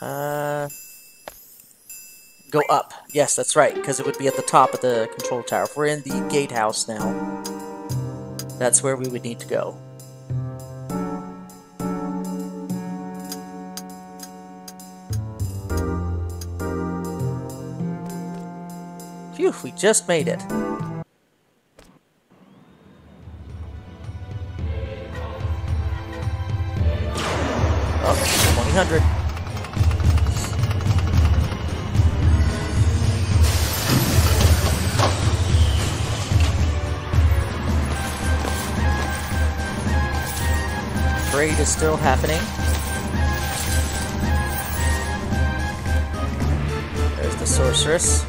Go up. Yes, that's right, because it would be at the top of the control tower. If we're in the gatehouse now, that's where we would need to go. Phew, we just made it. Oh, 2000. Raid is still happening. There's the Sorceress.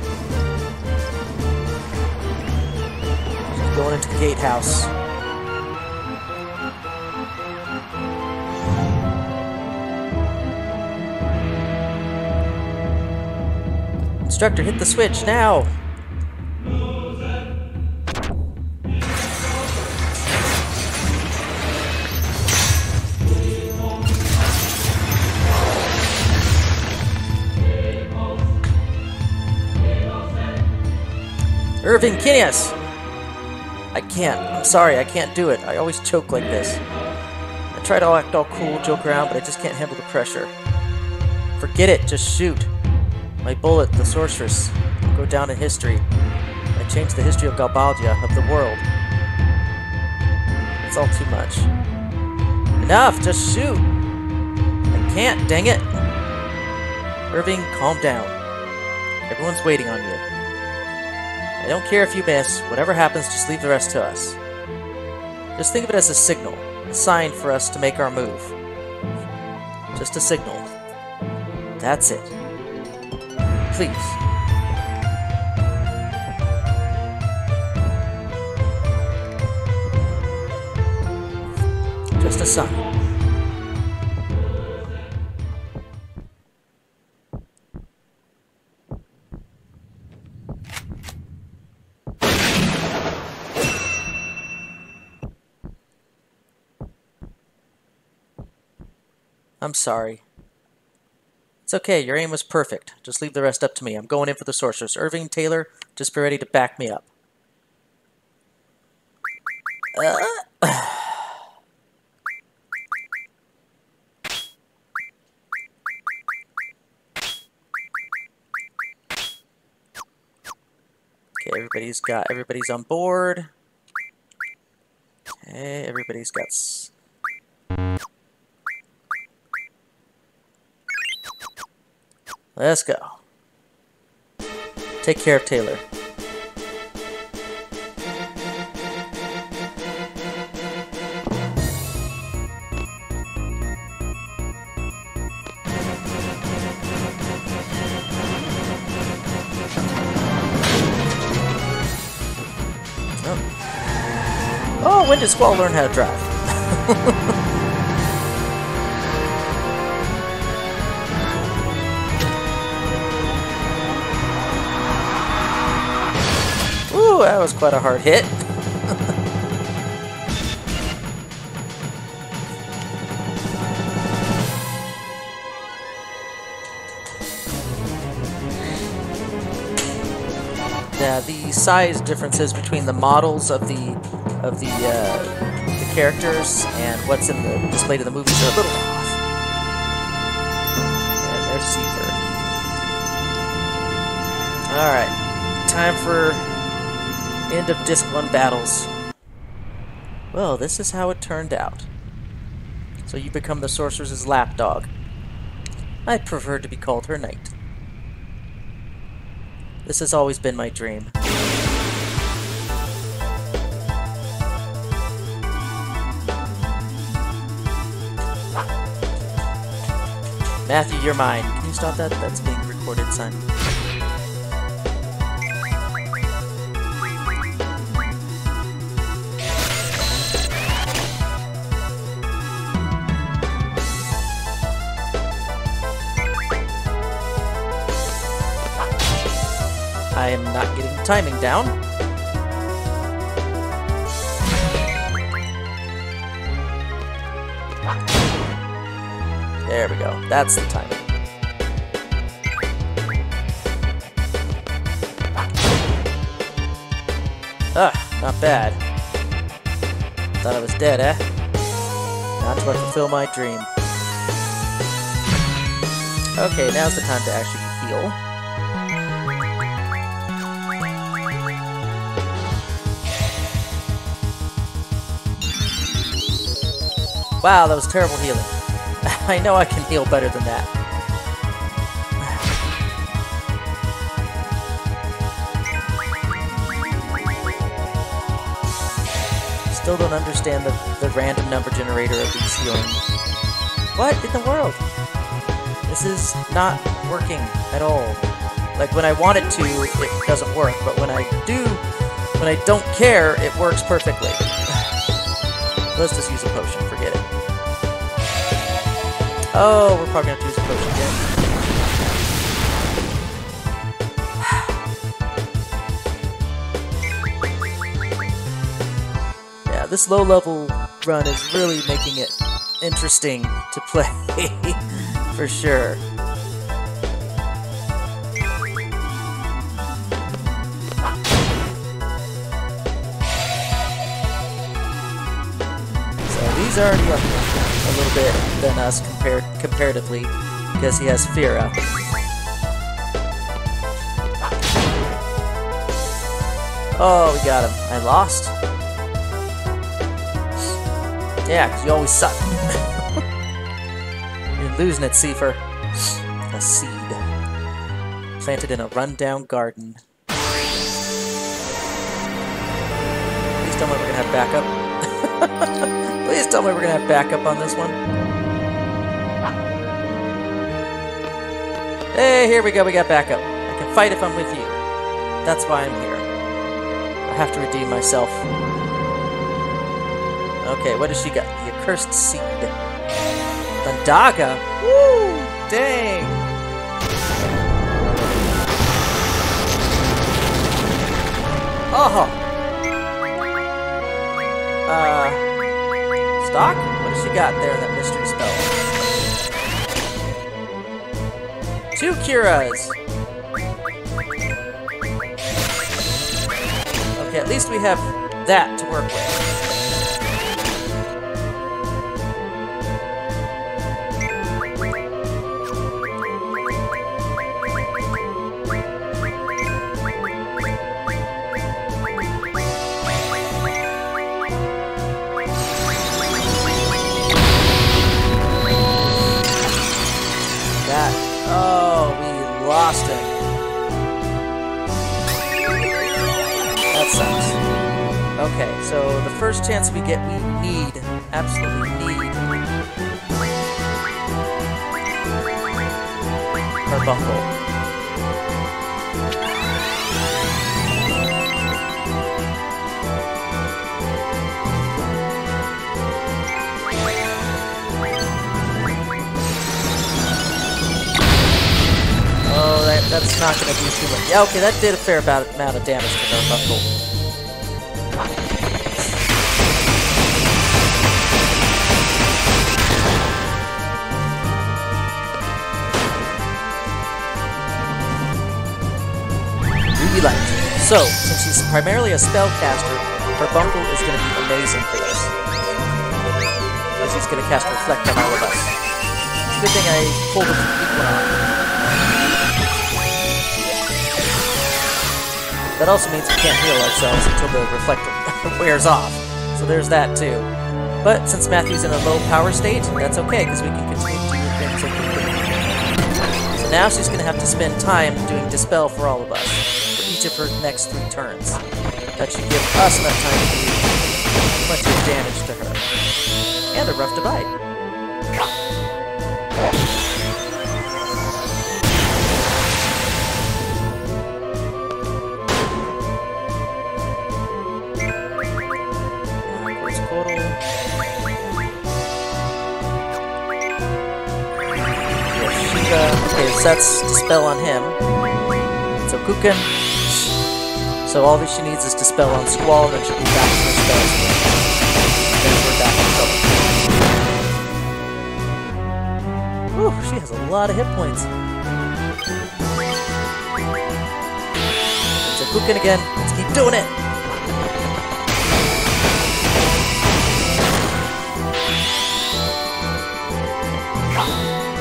She's going into the gatehouse. Instructor, hit the switch now! Irvine Kinneas! I can't. I'm sorry, I can't do it. I always choke like this. I try to act all cool, joke around, but I just can't handle the pressure. Forget it, just shoot. My bullet, the Sorceress, will go down in history. I changed the history of Galbadia, of the world. It's all too much. Enough, just shoot! I can't, dang it! Irvine, calm down. Everyone's waiting on you. I don't care if you miss. Whatever happens, just leave the rest to us. Just think of it as a signal. A sign for us to make our move. Just a signal. That's it. Please. Just a sign. I'm sorry. It's okay, your aim was perfect. Just leave the rest up to me. I'm going in for the Sorceress. Irvine, Taylor, just be ready to back me up. Okay, everybody's on board. Okay, everybody's got... Let's go. Take care of Taylor. Oh, when did Squall learn how to drive? That was quite a hard hit. Yeah, the size differences between the models of the characters and what's in the displayed in the movies are a little off. And there's Seifer. All right, time for. End of Disc 1 battles. Well, this is how it turned out. So you become the Sorceress's lapdog. I prefer to be called her knight. This has always been my dream. Matthew, you're mine. Can you stop that? That's being recorded, son. I am not getting the timing down. There we go. That's the timing. Ah, not bad. Thought I was dead, eh? Now to fulfill my dream. Okay, now's the time to actually heal. Wow, that was terrible healing. I know I can heal better than that. Still don't understand the random number generator of these healing. What in the world? This is not working at all. Like, when I want it to, it doesn't work, but when I do, when I don't care, it works perfectly. Let's just use a potion, forget it. Oh, we're probably gonna have to use a potion again. Yeah, this low-level run is really making it interesting to play, for sure. He's already up a little bit than us comparatively, because he has Fira. Oh, we got him. I lost. Yeah, because you always suck. You're losing it, Seifer. A seed. Planted in a rundown garden. At least I'm going to have backup. Please tell me we're gonna have backup on this one. Hey, here we go, we got backup. I can fight if I'm with you. That's why I'm here. I have to redeem myself. Okay, what does she got? The accursed seed. The Daga? Woo! Dang! Oh! Stock? What has she got there in that mystery spell? Two Kiras! Okay, at least we have that to work with. First chance we get, we need, absolutely need, Carbuncle. Oh, that's not going to do too much. Yeah, okay, that did a fair amount of damage to Carbuncle. Light. So, since she's primarily a spellcaster, her Bunkle is going to be amazing for this. Because she's going to cast Reflect on all of us. It's a good thing I pulled a Equinox. That also means we can't heal ourselves until the Reflect wears off. So there's that too. But since Matthew's in a low power state, that's okay, because we can continue to do things like we can. So now she's going to have to spend time doing Dispel for all of us. Of her next 3 turns. That should give us enough time to do plenty of damage to her. And a rough divide. Shiva. Okay, so that's Dispel on him. So Kukan. So all that she needs is to Dispel on Squall, and then she'll be back to her spells. Then we're back in trouble. Whew, she has a lot of hit points. So Kukan again, let's keep doing it!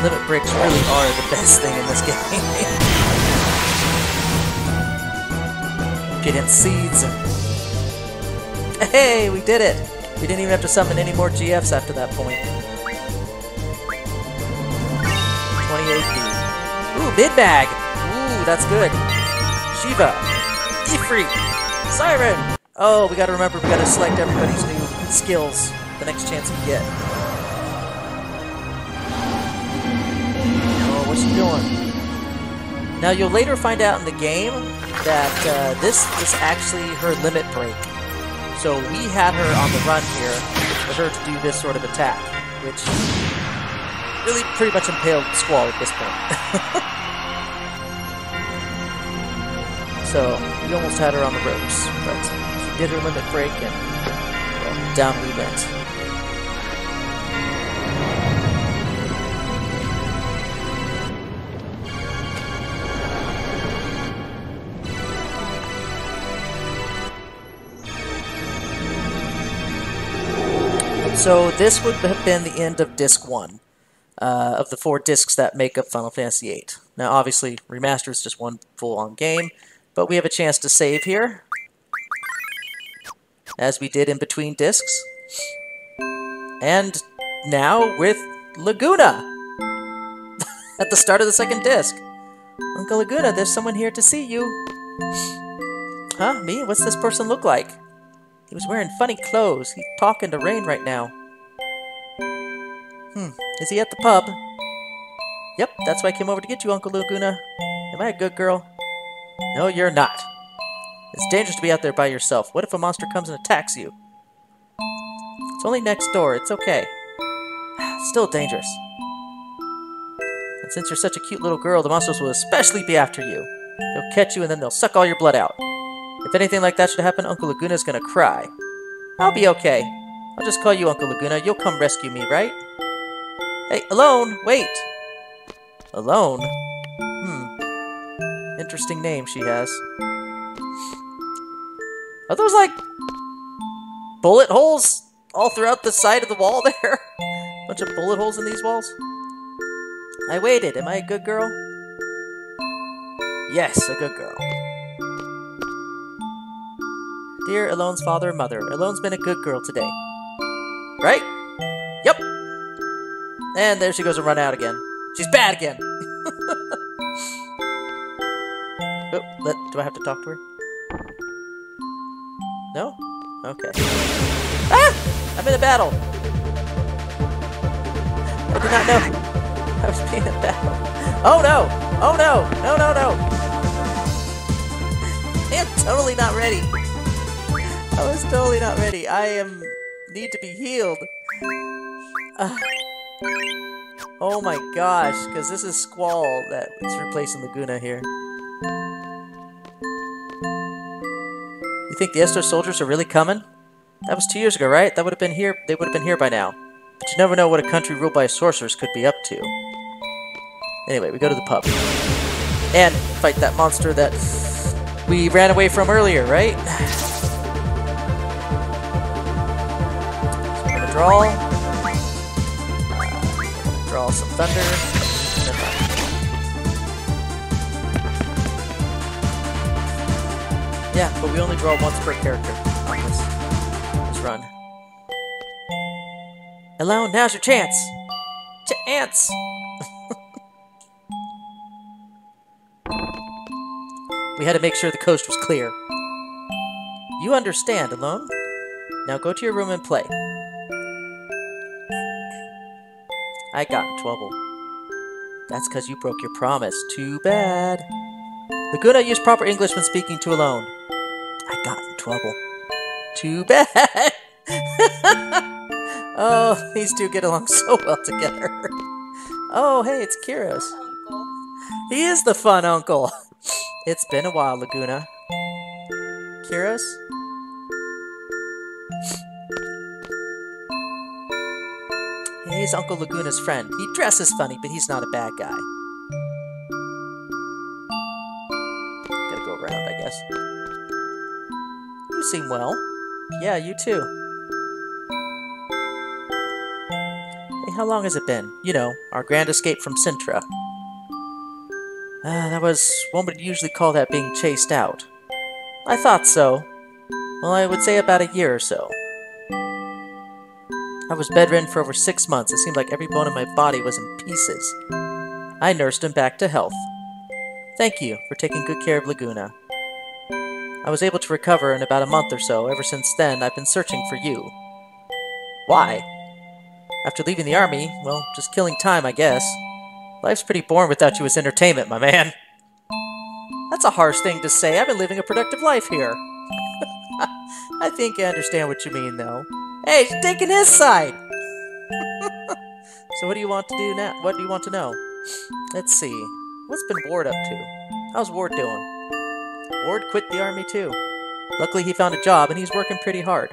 limit breaks really are the best thing in this game. Getting seeds and... Hey, we did it! We didn't even have to summon any more GFs after that point. 28D. Ooh, mid-bag! Ooh, that's good. Shiva. Ifri. Siren! Oh, we gotta remember, we gotta select everybody's new skills the next chance we get. Oh, what's she doing? Now, you'll later find out in the game that this is actually her limit break. So we had her on the run here for her to do this sort of attack, which really pretty much impaled Squall at this point. So we almost had her on the ropes, but she did her limit break and well, down we went. So this would have been the end of Disc 1 of the 4 discs that make up Final Fantasy VIII. Now obviously Remaster is just one full-on game, but we have a chance to save here, as we did in between discs. And now with Laguna! At the start of the second disc. Uncle Laguna, there's someone here to see you. Huh? Me? What's this person look like? He was wearing funny clothes. He's talking to Rain right now. Is he at the pub? Yep, that's why I came over to get you, Uncle Laguna. Am I a good girl? No, you're not. It's dangerous to be out there by yourself. What if a monster comes and attacks you? It's only next door. It's okay. It's still dangerous. And since you're such a cute little girl, the monsters will especially be after you. They'll catch you and then they'll suck all your blood out. If anything like that should happen, Uncle Laguna's gonna cry. I'll be okay. I'll just call you Uncle Laguna. You'll come rescue me, right? Hey, Ellone! Wait! Ellone? Interesting name she has. Are those like bullet holes all throughout the side of the wall there? Bunch of bullet holes in these walls? I waited. Am I a good girl? Yes, a good girl. Dear Ellone's father and mother, Ellone's been a good girl today. Right? Yep. And there she goes to run out again. She's bad again. Oh, do I have to talk to her? No? Okay. Ah! I'm in a battle! I did not know I was being in a battle. Oh no! Oh no! No, no, no! I am totally not ready. I was totally not ready. I need to be healed. Oh my gosh, because this is Squall that is replacing Laguna here. You think the Esto soldiers are really coming? That was 2 years ago, right? That would have been here. They would have been here by now. But you never know what a country ruled by a sorceress could be up to. Anyway, we go to the pub and fight that monster that we ran away from earlier, right? So we're gonna draw. Draw some thunder. Yeah, but we only draw once per character on this run. Hello, now's your chance! Chance! We had to make sure the coast was clear. You understand, Ellone. Now go to your room and play. I got in trouble. That's because you broke your promise. Too bad. Laguna used proper English when speaking to Ellone. I got in trouble. Too bad! Oh, these two get along so well together. Oh, hey, it's Kiros. He is the fun uncle. It's been a while, Laguna. Kiros? He's Uncle Laguna's friend. He dresses funny, but he's not a bad guy. Gotta go around, I guess. You seem well. Yeah, you too. how long has it been? You know, our grand escape from Sintra. That was... one would usually call that being chased out. I thought so. Well, I would say about a year or so. I was bedridden for over 6 months. It seemed like every bone in my body was in pieces. I nursed him back to health. Thank you for taking good care of Laguna. I was able to recover in about a month or so. Ever since then, I've been searching for you. Why? After leaving the army, well, just killing time, I guess. Life's pretty boring without you as entertainment, my man. That's a harsh thing to say. I've been living a productive life here. I think I understand what you mean, though. Hey, she's taking his side! So what do you want to do now? What do you want to know? Let's see. What's been Ward up to? How's Ward doing? Ward quit the army, too. Luckily, he found a job, and he's working pretty hard.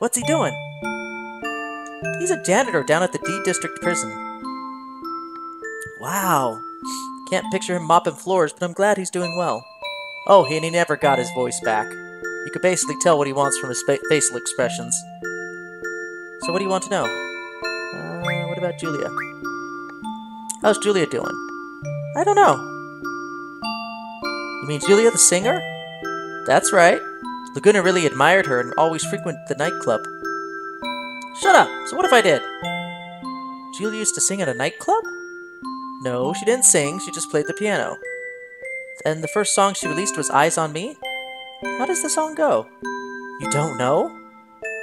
What's he doing? He's a janitor down at the D District prison. Wow. Can't picture him mopping floors, but I'm glad he's doing well. Oh, and he never got his voice back. You could basically tell what he wants from his facial expressions. So what do you want to know? What about Julia? How's Julia doing? I don't know. You mean Julia the singer? That's right. Laguna really admired her and always frequented the nightclub. Shut up! So what if I did? Julia used to sing at a nightclub? No, she didn't sing. She just played the piano. And the first song she released was Eyes on Me? How does the song go? You don't know?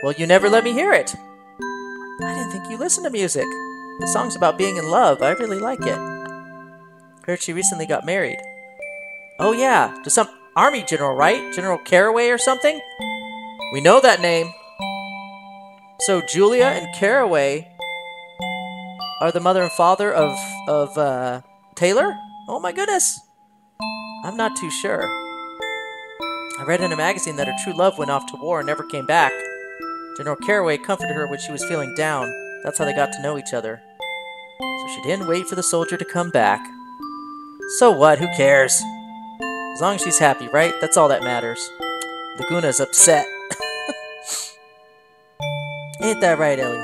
Well, you never let me hear it. I didn't think you listened to music. The song's about being in love. I really like it. Heard she recently got married. Oh yeah, to some army general, right? General Caraway or something? We know that name. So Julia and Caraway are the mother and father of Taylor? Oh my goodness. I'm not too sure. I read in a magazine that her true love went off to war and never came back. General Caraway comforted her when she was feeling down. That's how they got to know each other. So she didn't wait for the soldier to come back. So what? Who cares? As long as she's happy, right? That's all that matters. Laguna's upset. Ain't that right, Ellie?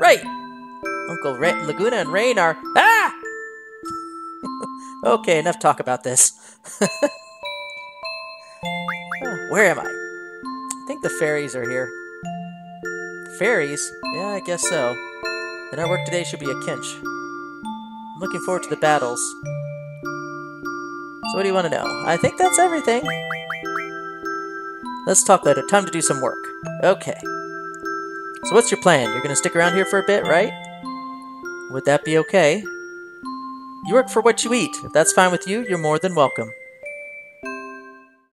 Right! Uncle Laguna and Rain are... Ah! Okay, enough talk about this. Where am I? I think the fairies are here. Fairies? Yeah, I guess so. Then our work today should be a cinch. I'm looking forward to the battles. So what do you want to know? I think that's everything. Let's talk later. Time to do some work. Okay. So what's your plan? You're going to stick around here for a bit, right? Would that be okay? You work for what you eat. If that's fine with you, you're more than welcome.